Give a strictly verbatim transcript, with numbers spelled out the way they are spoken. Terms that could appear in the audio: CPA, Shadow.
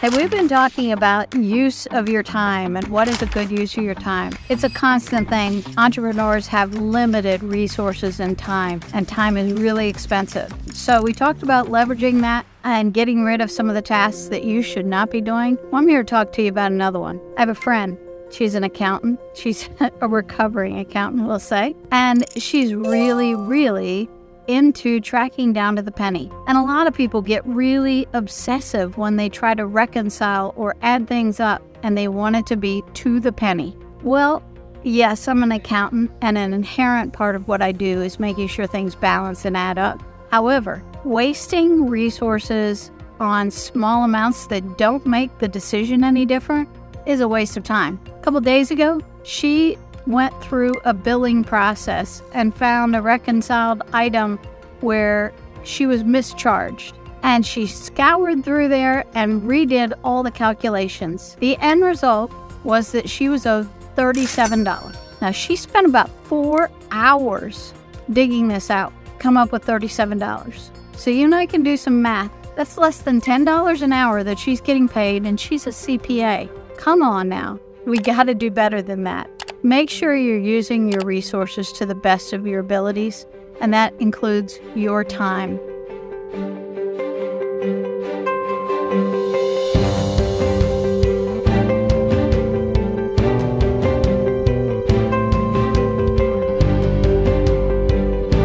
Hey, we've been talking about use of your time and what is a good use of your time. It's a constant thing. Entrepreneurs have limited resources and time, and time is really expensive. So we talked about leveraging that and getting rid of some of the tasks that you should not be doing. Well, I'm here to talk to you about another one. I have a friend. She's an accountant. She's a recovering accountant, we'll say. And she's really, really into tracking down to the penny. And a lot of people get really obsessive when they try to reconcile or add things up, and they want it to be to the penny. Well, yes, I'm an accountant, and an inherent part of what I do is making sure things balance and add up. However, wasting resources on small amounts that don't make the decision any different is a waste of time. A couple days ago, she went through a billing process and found a reconciled item where she was mischarged. And she scoured through there and redid all the calculations. The end result was that she was owed thirty-seven dollars. Now, she spent about four hours digging this out, come up with thirty-seven dollars. So you and I can do some math. That's less than ten dollars an hour that she's getting paid, and she's a C P A. Come on now, we gotta do better than that. Make sure you're using your resources to the best of your abilities, and that includes your time.